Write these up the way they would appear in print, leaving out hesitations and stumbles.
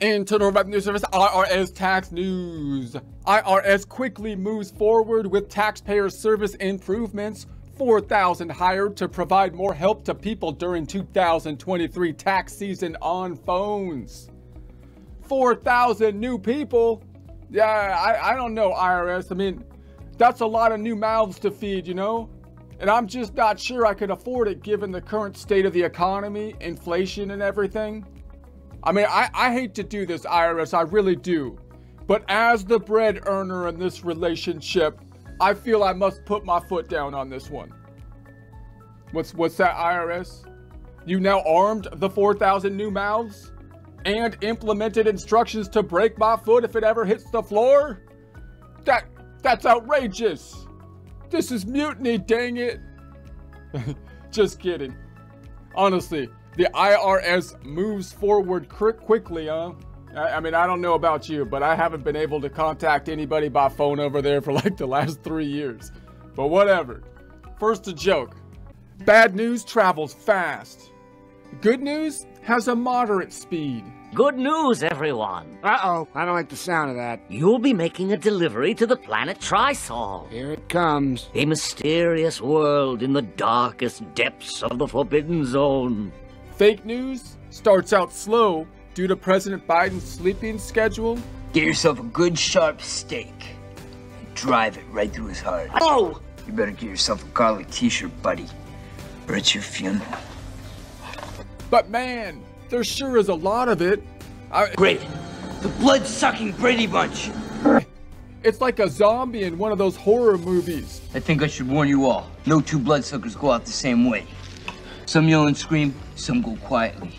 Internal Revenue Service IRS tax news. IRS quickly moves forward with taxpayer service improvements. 4,000 hired to provide more help to people during 2023 tax season on phones. 4,000 new people. Yeah, I don't know, IRS. I mean, that's a lot of new mouths to feed, you know? And I'm just not sure I could afford it given the current state of the economy, inflation and everything. I mean, I hate to do this, IRS, I really do. But as the bread earner in this relationship, I feel I must put my foot down on this one. What's that, IRS? You now armed the 4,000 new mouths and implemented instructions to break my foot if it ever hits the floor? That's outrageous. This is mutiny, dang it. Just kidding. Honestly, the IRS moves forward quickly, huh? I mean, I don't know about you, but I haven't been able to contact anybody by phone over there for like the last 3 years. But whatever. First, a joke. Bad news travels fast. Good news has a moderate speed. Good news, everyone. Uh-oh, I don't like the sound of that. You'll be making a delivery to the planet Trisol. Here it comes. A mysterious world in the darkest depths of the Forbidden Zone. Fake news starts out slow. Due to President Biden's sleeping schedule, get yourself a good sharp steak and drive it right through his heart. Oh! You better get yourself a garlic t-shirt, buddy, or it's your funeral. But man, there sure is a lot of it. Great. The blood-sucking Brady Bunch. It's like a zombie in one of those horror movies. I think I should warn you all. No two bloodsuckers go out the same way. Some yell and scream, some go quietly.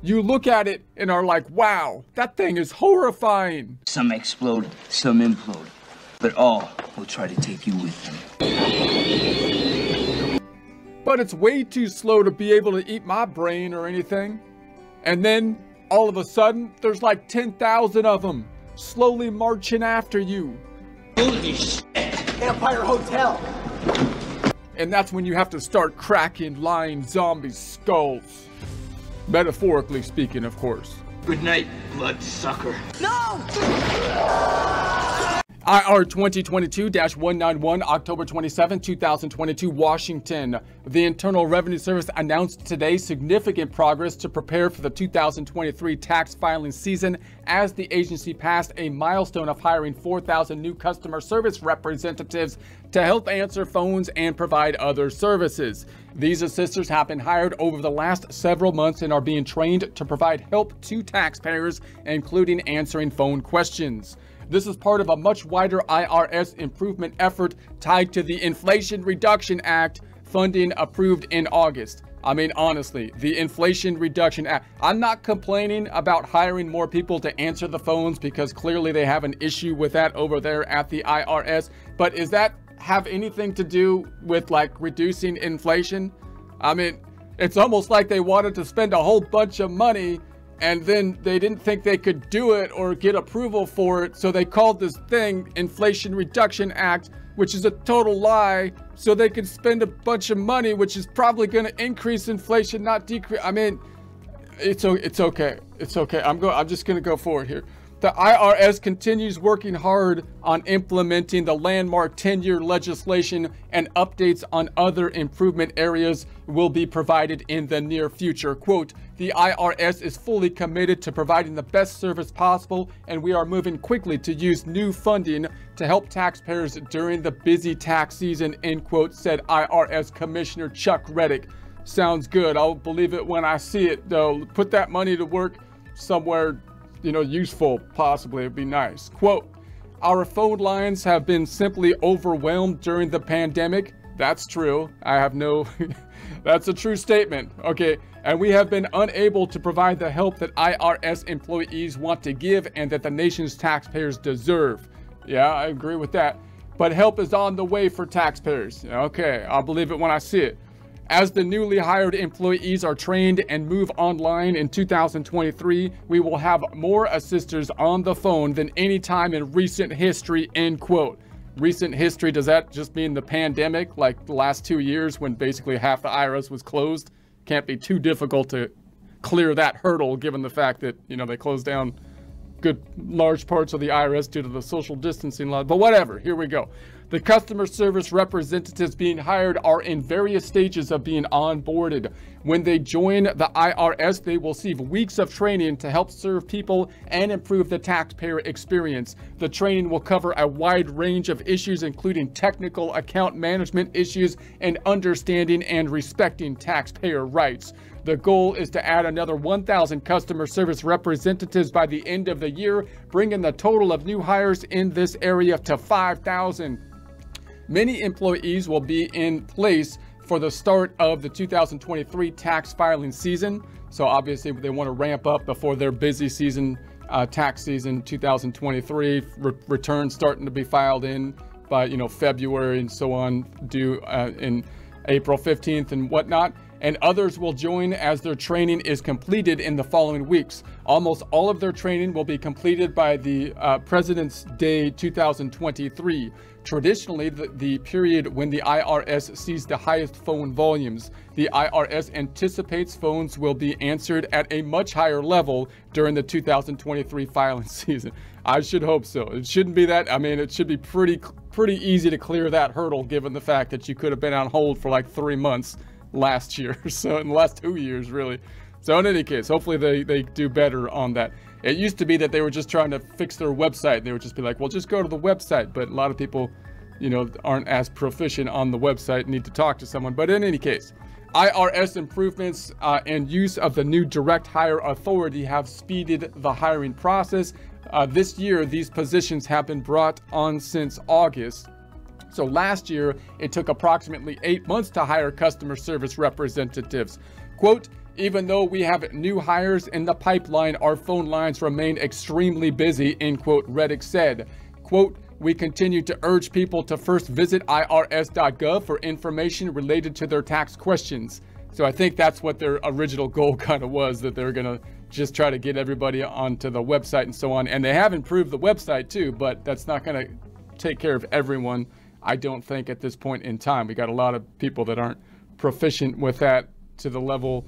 You look at it and are like, wow, that thing is horrifying. Some explode, some implode, but all will try to take you with them. But it's way too slow to be able to eat my brain or anything. And then, all of a sudden, there's like 10,000 of them, slowly marching after you. Holy shit, Vampire Hotel. And that's when you have to start cracking lying zombie skulls. Metaphorically speaking, of course. Good night, bloodsucker. No! IR 2022-191, October 27, 2022, Washington. The Internal Revenue Service announced today significant progress to prepare for the 2023 tax filing season as the agency passed a milestone of hiring 4,000 new customer service representatives to help answer phones and provide other services. These assisters have been hired over the last several months and are being trained to provide help to taxpayers, including answering phone questions. This is part of a much wider IRS improvement effort tied to the Inflation Reduction Act funding approved in August. I mean, honestly, the Inflation Reduction Act. I'm not complaining about hiring more people to answer the phones because clearly they have an issue with that over there at the IRS. But is that have anything to do with like reducing inflation? I mean, it's almost like they wanted to spend a whole bunch of money and then they didn't think they could do it or get approval for it, so they called this thing Inflation Reduction Act, which is a total lie, so they could spend a bunch of money, which is probably going to increase inflation, not decrease. I mean, it's okay. It's okay. I'm just going to go forward here. The IRS continues working hard on implementing the landmark 10-year legislation, and updates on other improvement areas will be provided in the near future. Quote, the IRS is fully committed to providing the best service possible, and we are moving quickly to use new funding to help taxpayers during the busy tax season, end quote, said IRS Commissioner Chuck Rettig. Sounds good. I'll believe it when I see it, though. Put that money to work somewhere, you know, useful, possibly. It'd be nice. Quote, our phone lines have been simply overwhelmed during the pandemic. That's true. I have no, that's a true statement. Okay. And we have been unable to provide the help that IRS employees want to give and that the nation's taxpayers deserve. Yeah, I agree with that. But help is on the way for taxpayers. Okay. I'll believe it when I see it. As the newly hired employees are trained and move online in 2023, we will have more assisters on the phone than any time in recent history, end quote. Recent history, does that just mean the pandemic, like the last 2 years when basically half the IRS was closed? Can't be too difficult to clear that hurdle given the fact that, you know, they closed down good large parts of the IRS due to the social distancing law, but whatever, here we go. The customer service representatives being hired are in various stages of being onboarded. When they join the IRS, they will receive weeks of training to help serve people and improve the taxpayer experience. The training will cover a wide range of issues, including technical account management issues and understanding and respecting taxpayer rights. The goal is to add another 1,000 customer service representatives by the end of the year, bringing the total of new hires in this area to 5,000. Many employees will be in place for the start of the 2023 tax filing season. So obviously they want to ramp up before their busy season, tax season 2023, returns starting to be filed in by, February and so on, due in April 15th and whatnot. And others will join as their training is completed in the following weeks. Almost all of their training will be completed by the President's Day 2023. Traditionally, the period when the IRS sees the highest phone volumes. The IRS anticipates phones will be answered at a much higher level during the 2023 filing season. I should hope so. It shouldn't be that. I mean, it should be pretty easy to clear that hurdle, given the fact that you could have been on hold for like 3 months. Last year, so in the last 2 years, really. So in any case, hopefully they do better on that. It used to be that they were just trying to fix their website. And they would just be like, well, just go to the website. But a lot of people, aren't as proficient on the website, need to talk to someone. But in any case, IRS improvements and use of the new direct hire authority have speeded the hiring process. This year, these positions have been brought on since August. So last year, it took approximately 8 months to hire customer service representatives. Quote, even though we have new hires in the pipeline, our phone lines remain extremely busy, end quote, Rettig said. Quote, we continue to urge people to first visit IRS.gov for information related to their tax questions. So I think that's what their original goal kind of was, that they're going to just try to get everybody onto the website and so on. And they have improved the website too, but that's not going to take care of everyone, I don't think, at this point in time. We got a lot of people that aren't proficient with that to the level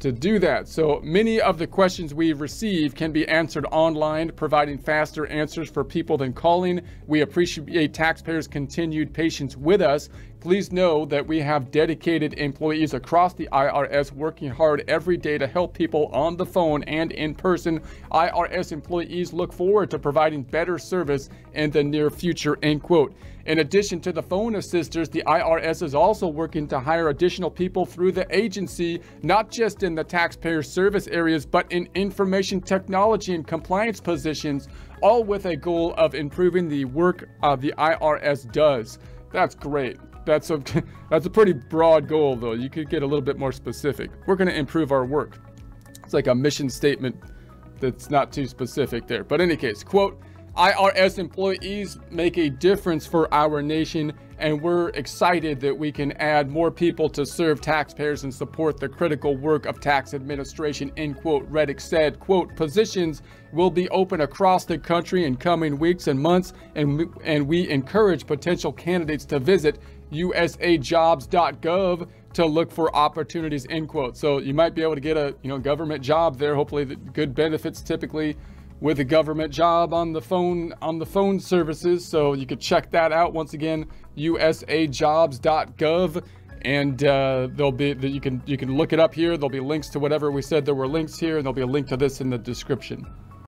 to do that. So many of the questions we receive can be answered online, providing faster answers for people than calling. We appreciate taxpayers' continued patience with us. Please know that we have dedicated employees across the IRS working hard every day to help people on the phone and in person. IRS employees look forward to providing better service in the near future, end quote. In addition to the phone assisters, the IRS is also working to hire additional people through the agency, not just in the taxpayer service areas, but in information technology and compliance positions, all with a goal of improving the work the IRS does. That's great. That's a pretty broad goal, though. You could get a little bit more specific. We're going to improve our work. It's like a mission statement that's not too specific there. But in any case, quote, IRS employees make a difference for our nation, and we're excited that we can add more people to serve taxpayers and support the critical work of tax administration, end quote, Rettig said. Quote, positions will be open across the country in coming weeks and months, and we encourage potential candidates to visit usajobs.gov to look for opportunities, end quote. So you might be able to get a government job there. Hopefully the good benefits typically with a government job on the phone services. So you could check that out. Once again, usajobs.gov, and you can look it up here. There'll be links to whatever we said. There were links here, and there'll be a link to this in the description.